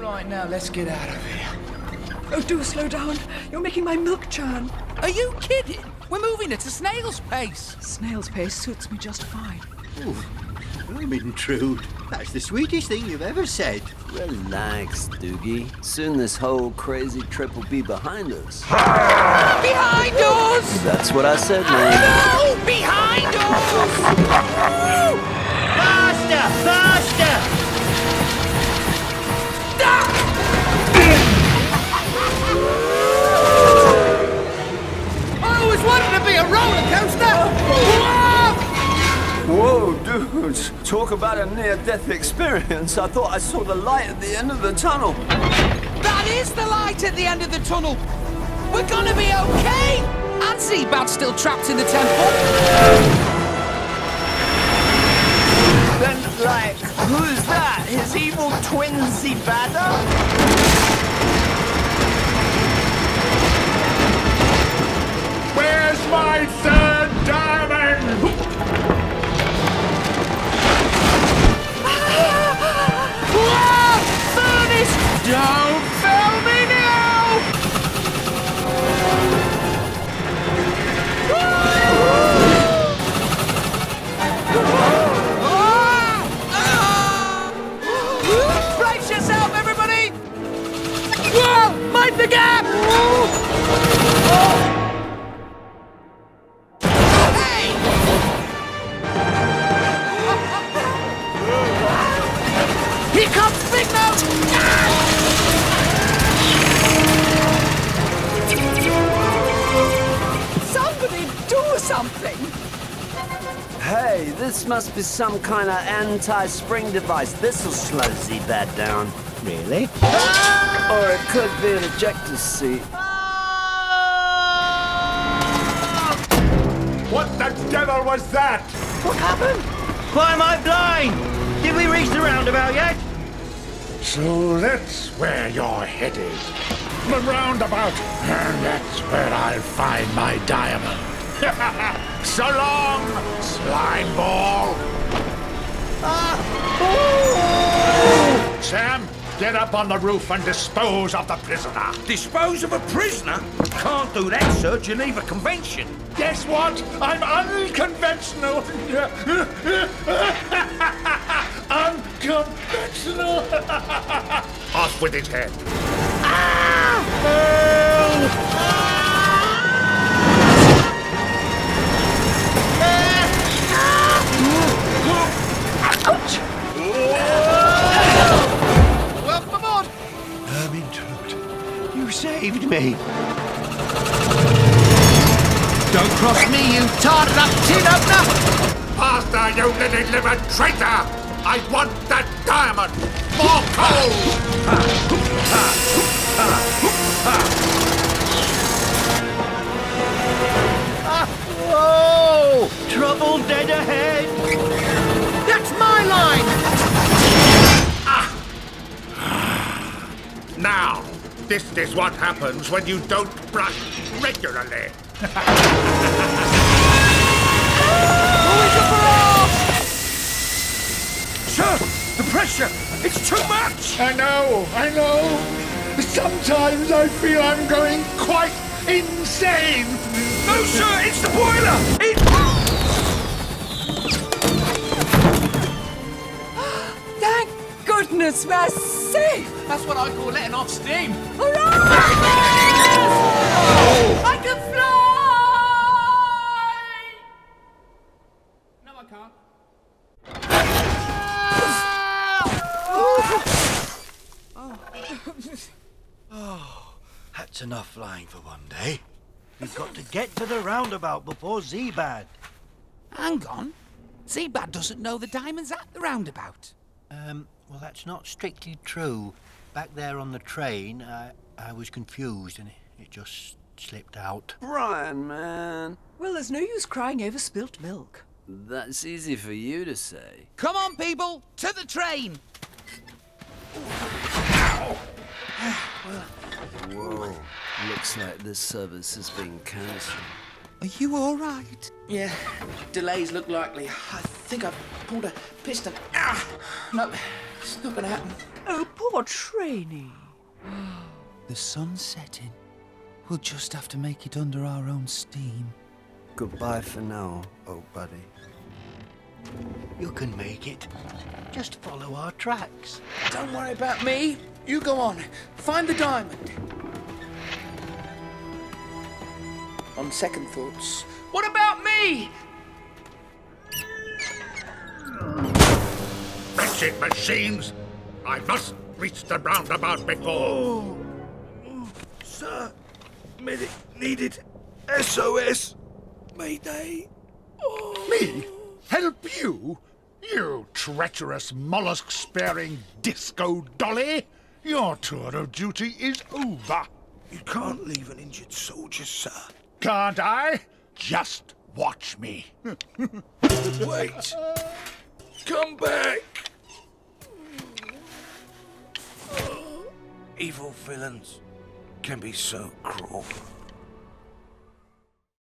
Right, now let's get out of here. Oh, do slow down. You're making my milk churn. Are you kidding? We're moving at a snail's pace. Snail's pace suits me just fine. Oof. Don't intrude. That's the sweetest thing you've ever said. Relax, Doogie. Soon this whole crazy trip will be behind us. Behind us! That's what I said, man. No! Behind us! Faster! Faster! I always wanted to be a roller coaster! Whoa, dudes. Talk about a near-death experience. I thought I saw the light at the end of the tunnel. That is the light at the end of the tunnel. We're gonna be okay! And Zeebad's still trapped in the temple. Then, like, who's that? His evil twin Zeebada? Where's my third diamond? Furnace! Don't fail me now! Brace yourself, everybody! Whoa! Mind the gap! Hey! Here comes Big Mouth! Somebody do something! Hey, this must be some kind of anti-spring device. This'll slow Zeebad down. Really? Ah! Or it could be an ejector seat. Ah! What the devil was that? What happened? Why am I blind? Did we reach the roundabout yet? So that's where you're headed. The roundabout. And that's where I'll find my diamond. So long, slime ball! Sam, get up on the roof and dispose of the prisoner. Dispose of a prisoner? Can't do that, sir. Geneva convention. Guess what? I'm unconventional. Unconventional. Off with his head. Ah! Ouch! Welcome aboard! Ermintrude, you saved me. Don't cross me, you tart-up tin-opener! Faster, you lily-livered traitor! I want that diamond! More coal! Whoa! Trouble dead ahead! That's my line! Ah. Now, this is what happens when you don't brush regularly. Sir, the pressure, it's too much! I know. Sometimes I feel I'm going quite insane. No, sir, it's the boiler! Goodness, we're safe! That's what I call letting off steam. Hurrah! Oh. I can fly! No, I can't. Oh, that's enough flying for one day. We've got to get to the roundabout before Zeebad. Hang on. Zeebad doesn't know the diamond's at the roundabout. Well, that's not strictly true. Back there on the train, I was confused and it just slipped out. Brian, man. Well, there's no use crying over spilt milk. That's easy for you to say. Come on, people, to the train! Ow. Whoa, looks like this service has been cancelled. Are you all right? Yeah, delays look likely. I think I've pulled a piston. Ah! No, it's not gonna happen. Oh, poor Poor Trainey. The sun's setting. We'll just have to make it under our own steam. Goodbye for now, old buddy. You can make it. Just follow our tracks. Don't worry about me. You go on. Find the diamond. On second thoughts, what about me? That's it, machines. I must reach the roundabout before. Sir, medic needed. SOS. Mayday. Me? Help you? You treacherous, mollusk-sparing disco dolly! Your tour of duty is over. You can't leave an injured soldier, sir. Can't I? Just watch me. Wait! Come back! Evil villains can be so cruel.